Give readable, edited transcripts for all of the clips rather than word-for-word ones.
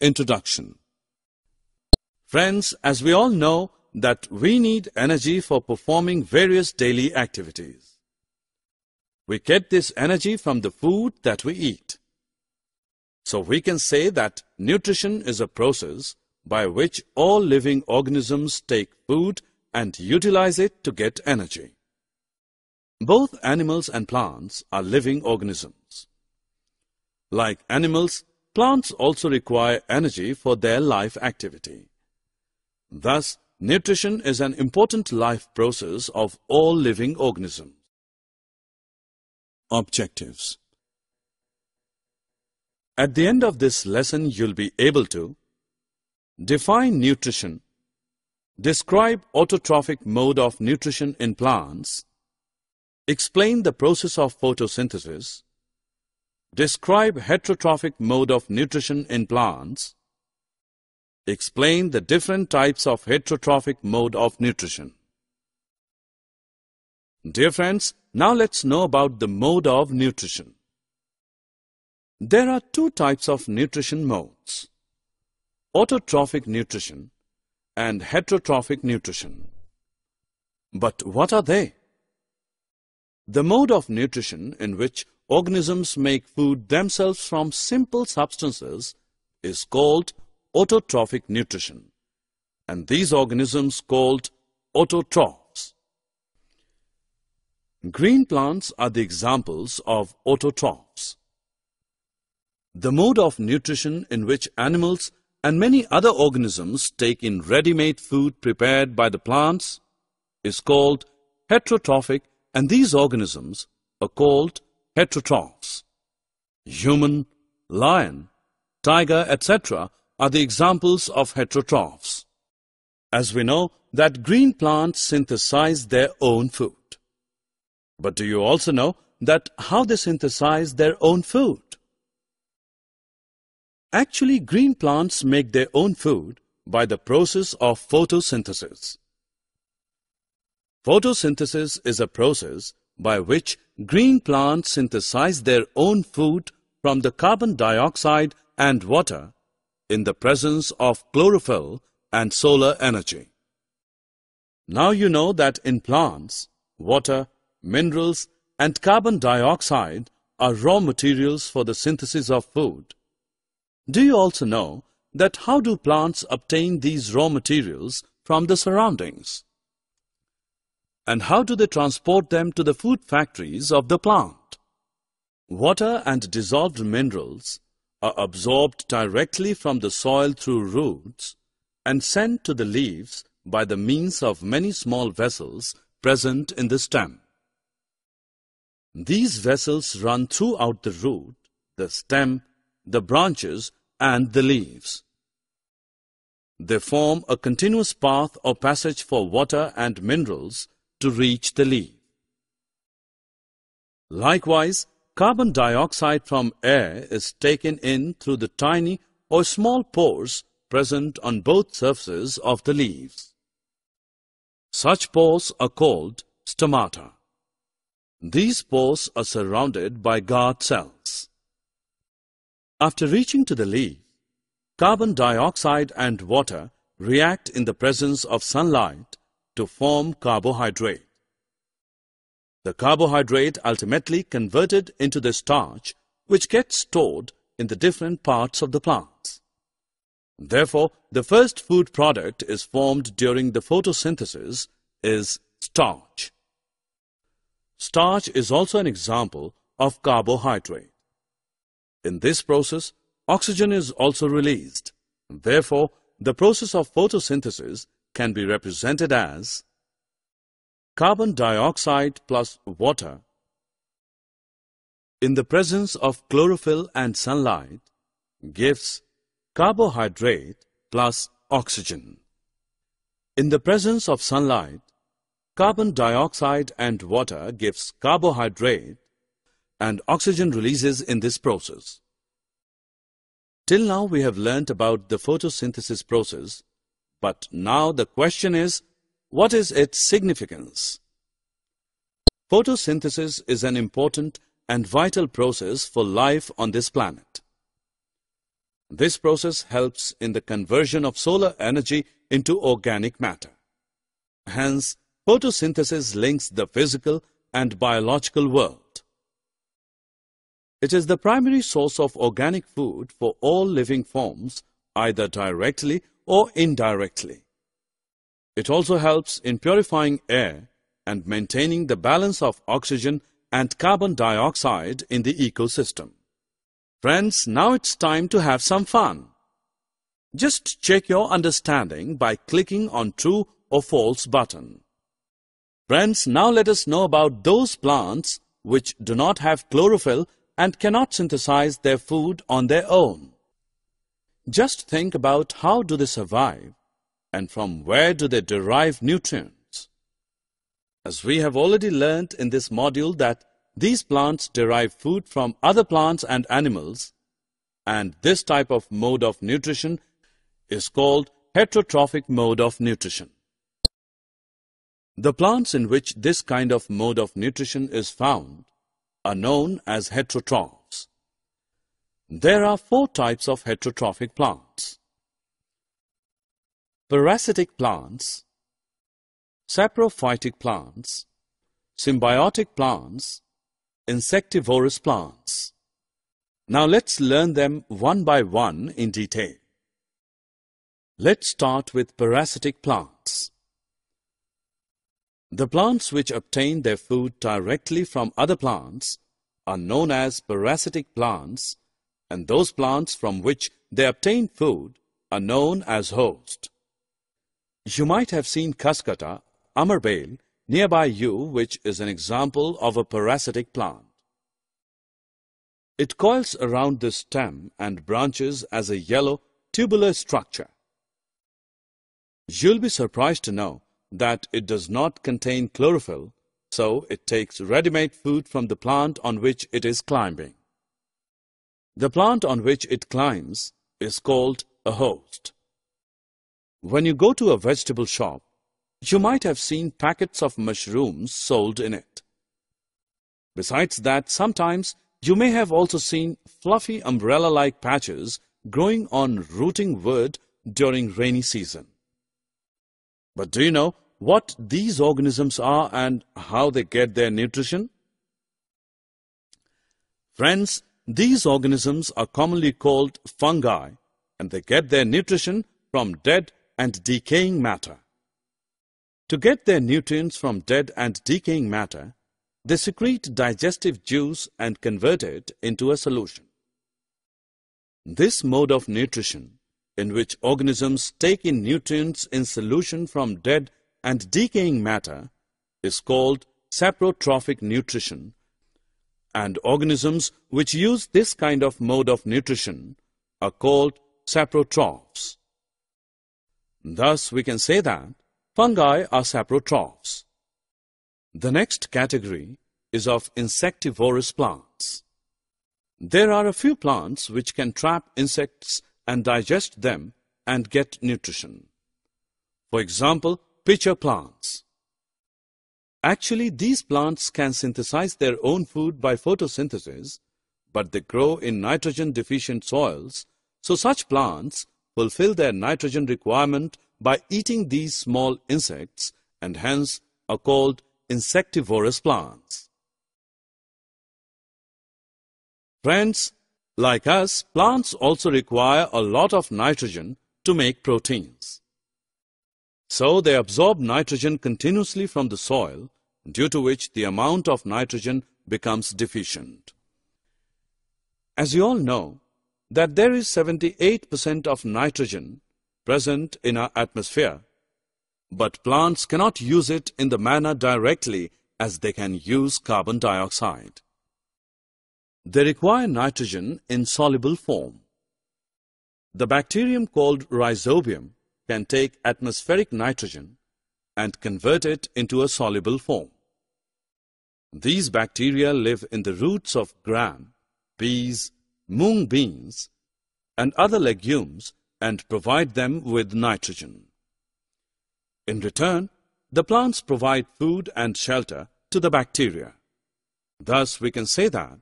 Introduction. Friends, as we all know that we need energy for performing various daily activities. We get this energy from the food that we eat. So we can say that nutrition is a process by which all living organisms take food and utilize it to get energy. Both animals and plants are living organisms. Like animals, plants also require energy for their life activity. Thus, nutrition is an important life process of all living organisms. Objectives. At the end of this lesson, you'll be able to define nutrition, describe autotrophic mode of nutrition in plants, explain the process of photosynthesis, describe heterotrophic mode of nutrition in plants, explain the different types of heterotrophic mode of nutrition. Dear friends, now let's know about the mode of nutrition. There are two types of nutrition modes: autotrophic nutrition and heterotrophic nutrition. But what are they? The mode of nutrition in which organisms make food themselves from simple substances is called autotrophic nutrition, and these organisms called autotrophs. Green plants are the examples of autotrophs. The mode of nutrition in which animals and many other organisms take in ready-made food prepared by the plants is called heterotrophic, and these organisms are called heterotrophs. Human, lion, tiger, etc. are the examples of heterotrophs. As we know that green plants synthesize their own food. But do you also know that how they synthesize their own food? Actually, green plants make their own food by the process of photosynthesis. Photosynthesis is a process by which green plants synthesize their own food from the carbon dioxide and water in the presence of chlorophyll and solar energy. Now you know that in plants, water, minerals and carbon dioxide are raw materials for the synthesis of food. Do you also know that how do plants obtain these raw materials from the surroundings? And how do they transport them to the food factories of the plant? Water and dissolved minerals are absorbed directly from the soil through roots and sent to the leaves by the means of many small vessels present in the stem. These vessels run throughout the root, the stem, the branches and the leaves. They form a continuous path or passage for water and minerals to reach the leaf. Likewise, carbon dioxide from air is taken in through the tiny or small pores present on both surfaces of the leaves. Such pores are called stomata. These pores are surrounded by guard cells. After reaching to the leaf, carbon dioxide and water react in the presence of sunlight to form carbohydrate. The carbohydrate ultimately converted into the starch which gets stored in the different parts of the plants. Therefore, the first food product is formed during the photosynthesis is starch. Starch is also an example of carbohydrate. In this process, oxygen is also released. Therefore, the process of photosynthesis can be represented as carbon dioxide plus water in the presence of chlorophyll and sunlight gives carbohydrate plus oxygen. In the presence of sunlight, carbon dioxide and water gives carbohydrate and oxygen releases in this process. Till now we have learnt about the photosynthesis process. But now the question is, what is its significance? Photosynthesis is an important and vital process for life on this planet. This process helps in the conversion of solar energy into organic matter. Hence, photosynthesis links the physical and biological world. It is the primary source of organic food for all living forms, either directly or indirectly. It also helps in purifying air and maintaining the balance of oxygen and carbon dioxide in the ecosystem. Friends, now it's time to have some fun. Just check your understanding by clicking on True or False button. Friends, now let us know about those plants which do not have chlorophyll and cannot synthesize their food on their own. Just think about how do they survive and from where do they derive nutrients. As we have already learnt in this module that these plants derive food from other plants and animals, and this type of mode of nutrition is called heterotrophic mode of nutrition. The plants in which this kind of mode of nutrition is found are known as heterotrophs. There are four types of heterotrophic plants: parasitic plants, saprophytic plants, symbiotic plants, insectivorous plants. Now let's learn them one by one in detail. Let's start with parasitic plants. The plants which obtain their food directly from other plants are known as parasitic plants, and those plants from which they obtain food are known as host. You might have seen cuscuta, amarbel, nearby you, which is an example of a parasitic plant. It coils around the stem and branches as a yellow tubular structure. You'll be surprised to know that it does not contain chlorophyll, so it takes ready-made food from the plant on which it is climbing. The plant on which it climbs is called a host. When you go to a vegetable shop, you might have seen packets of mushrooms sold in it. Besides that, sometimes you may have also seen fluffy umbrella-like patches growing on rooting wood during rainy season. But do you know what these organisms are and how they get their nutrition? Friends, these organisms are commonly called fungi, and they get their nutrition from dead and decaying matter. To get their nutrients from dead and decaying matter, they secrete digestive juice and convert it into a solution. This mode of nutrition, in which organisms take in nutrients in solution from dead and decaying matter, is called saprotrophic nutrition, and organisms which use this kind of mode of nutrition are called saprotrophs. Thus, we can say that fungi are saprotrophs. The next category is of insectivorous plants. There are a few plants which can trap insects and digest them and get nutrition. For example, pitcher plants. Actually, these plants can synthesize their own food by photosynthesis, but they grow in nitrogen-deficient soils, so such plants fulfill their nitrogen requirement by eating these small insects and hence are called insectivorous plants. Friends, like us, plants also require a lot of nitrogen to make proteins. So they absorb nitrogen continuously from the soil, due to which the amount of nitrogen becomes deficient. As you all know, that there is 78% of nitrogen present in our atmosphere, but plants cannot use it in the manner directly as they can use carbon dioxide. They require nitrogen in soluble form. The bacterium called rhizobium can take atmospheric nitrogen and convert it into a soluble form. These bacteria live in the roots of gram, peas, mung beans, and other legumes and provide them with nitrogen. In return, the plants provide food and shelter to the bacteria. Thus, we can say that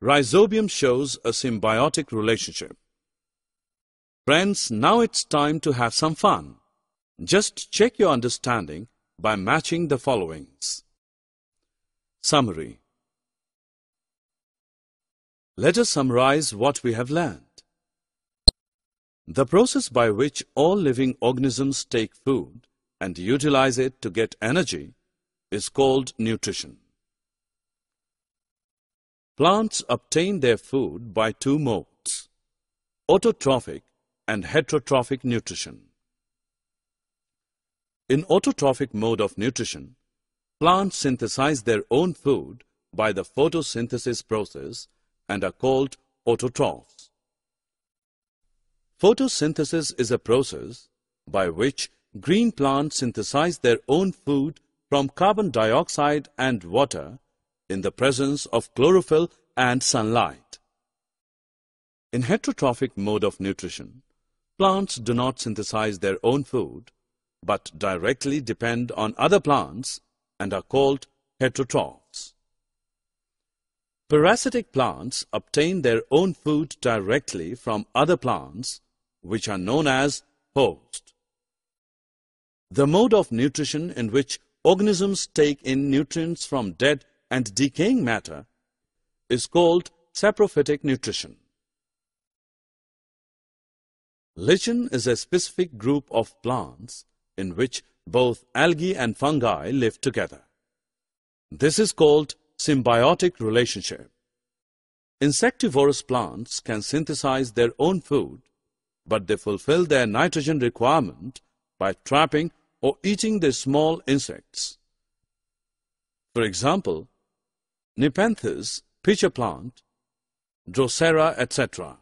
rhizobium shows a symbiotic relationship. Friends, now it's time to have some fun. Just check your understanding by matching the followings. Summary. Let us summarize what we have learned. The process by which all living organisms take food and utilize it to get energy is called nutrition. Plants obtain their food by two modes: autotrophic and heterotrophic nutrition. In autotrophic mode of nutrition, plants synthesize their own food by the photosynthesis process and are called autotrophs. Photosynthesis is a process by which green plants synthesize their own food from carbon dioxide and water in the presence of chlorophyll and sunlight. In heterotrophic mode of nutrition, plants do not synthesize their own food but directly depend on other plants and are called heterotrophs. Parasitic plants obtain their own food directly from other plants, which are known as host. The mode of nutrition in which organisms take in nutrients from dead and decaying matter is called saprophytic nutrition. Lichen is a specific group of plants in which both algae and fungi live together. This is called symbiotic relationship. Insectivorous plants can synthesize their own food, but they fulfill their nitrogen requirement by trapping or eating the small insects. For example, Nepenthes, pitcher plant, Drosera, etc.